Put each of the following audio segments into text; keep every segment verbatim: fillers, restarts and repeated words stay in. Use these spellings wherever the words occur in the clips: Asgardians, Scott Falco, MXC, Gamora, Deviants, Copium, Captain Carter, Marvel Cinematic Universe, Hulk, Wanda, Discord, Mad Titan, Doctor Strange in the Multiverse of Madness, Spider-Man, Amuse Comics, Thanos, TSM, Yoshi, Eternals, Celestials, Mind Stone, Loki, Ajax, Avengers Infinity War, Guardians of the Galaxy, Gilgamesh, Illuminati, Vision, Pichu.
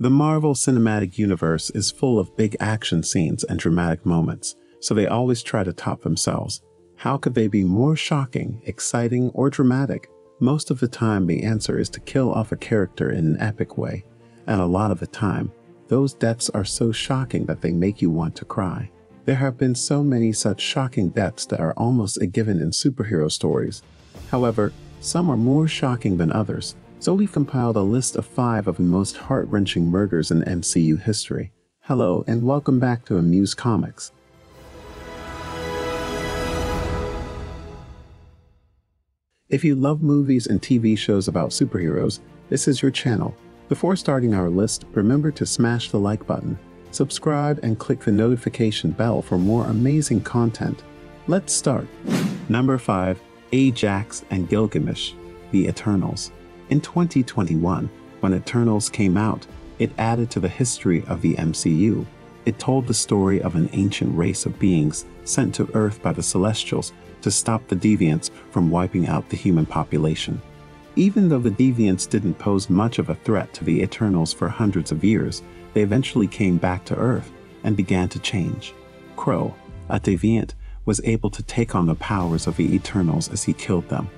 The Marvel Cinematic Universe is full of big action scenes and dramatic moments, so they always try to top themselves. How could they be more shocking, exciting, or dramatic? Most of the time, the answer is to kill off a character in an epic way, and a lot of the time, those deaths are so shocking that they make you want to cry. There have been so many such shocking deaths that are almost a given in superhero stories. However, some are more shocking than others, so we've compiled a list of five of the most heart-wrenching murders in M C U history. Hello and welcome back to Amuse Comics. If you love movies and T V shows about superheroes, this is your channel. Before starting our list, remember to smash the like button, subscribe, and click the notification bell for more amazing content. Let's start. Number five. Ajax and Gilgamesh, The Eternals. In twenty twenty-one, when Eternals came out, it added to the history of the M C U. It told the story of an ancient race of beings sent to Earth by the Celestials to stop the Deviants from wiping out the human population. Even though the Deviants didn't pose much of a threat to the Eternals for hundreds of years, they eventually came back to Earth and began to change. Kro, a Deviant, was able to take on the powers of the Eternals as he killed them.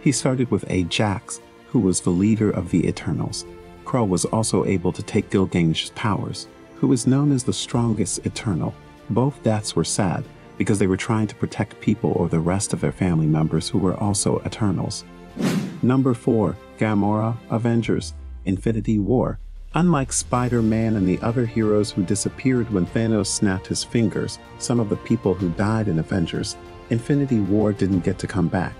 He started with Ajax, who was the leader of the Eternals. Kro was also able to take Gilgamesh's powers, who is known as the strongest Eternal. Both deaths were sad, because they were trying to protect people or the rest of their family members who were also Eternals. Number four. Gamora, Avengers, Infinity War. Unlike Spider-Man and the other heroes who disappeared when Thanos snapped his fingers, some of the people who died in Avengers, Infinity War didn't get to come back.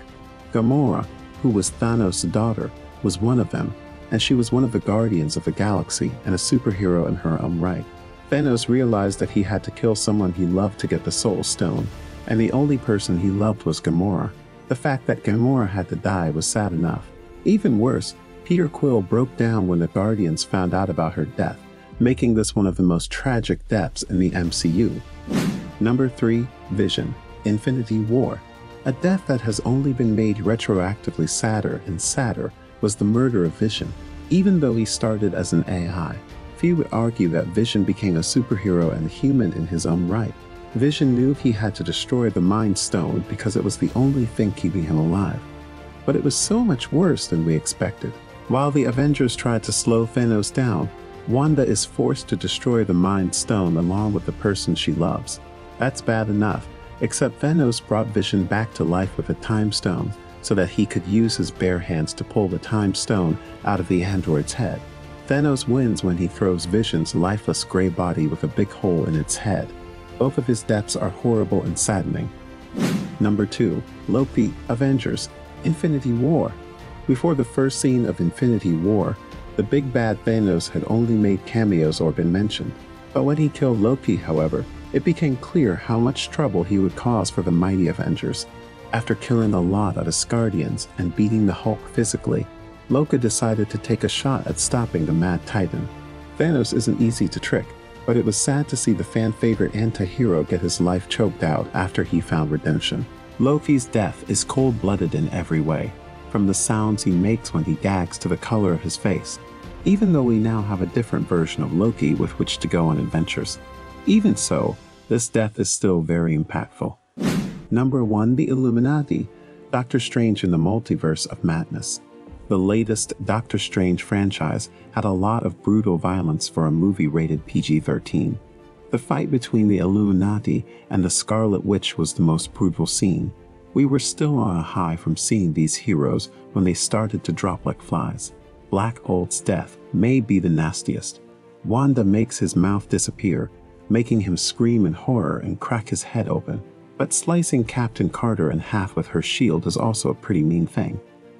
Gamora, who was Thanos' daughter, was one of them, and she was one of the Guardians of the Galaxy and a superhero in her own right. Thanos realized that he had to kill someone he loved to get the Soul Stone, and the only person he loved was Gamora. The fact that Gamora had to die was sad enough. Even worse, Peter Quill broke down when the Guardians found out about her death, making this one of the most tragic deaths in the M C U. Number three. Vision, Infinity War. A death that has only been made retroactively sadder and sadder was the murder of Vision. Even though he started as an A I, few would argue that Vision became a superhero and human in his own right. Vision knew he had to destroy the Mind Stone because it was the only thing keeping him alive. But it was so much worse than we expected. While the Avengers tried to slow Thanos down, Wanda is forced to destroy the Mind Stone along with the person she loves. That's bad enough, except Thanos brought Vision back to life with a Time Stone so that he could use his bare hands to pull the Time Stone out of the android's head. Thanos wins when he throws Vision's lifeless gray body with a big hole in its head. Both of his deaths are horrible and saddening. Number two. Loki, Avengers, Infinity War. Before the first scene of Infinity War, the big bad Thanos had only made cameos or been mentioned. But when he killed Loki, however, it became clear how much trouble he would cause for the mighty Avengers. After killing a lot of Asgardians and beating the Hulk physically, Loki decided to take a shot at stopping the Mad Titan. Thanos isn't easy to trick, but it was sad to see the fan-favorite anti-hero get his life choked out after he found redemption. Loki's death is cold-blooded in every way, from the sounds he makes when he gags to the color of his face, even though we now have a different version of Loki with which to go on adventures. Even so, this death is still very impactful. Number one. The Illuminati, Doctor Strange in the Multiverse of Madness. The latest Doctor Strange franchise had a lot of brutal violence for a movie rated P G thirteen. The fight between the Illuminati and the Scarlet Witch was the most brutal scene. We were still on a high from seeing these heroes when they started to drop like flies. Black Hole's death may be the nastiest. Wanda makes his mouth disappear, making him scream in horror and crack his head open. But slicing Captain Carter in half with her shield is also a pretty mean thing.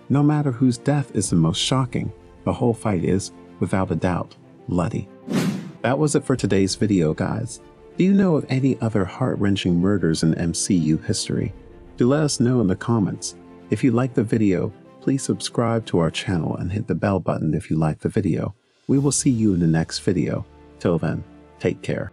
No matter whose death is the most shocking, the whole fight is, without a doubt, bloody. That was it for today's video, guys. Do you know of any other heart-wrenching murders in M C U history? Do let us know in the comments. If you liked the video, please subscribe to our channel and hit the bell button if you liked the video. We will see you in the next video. Till then, take care.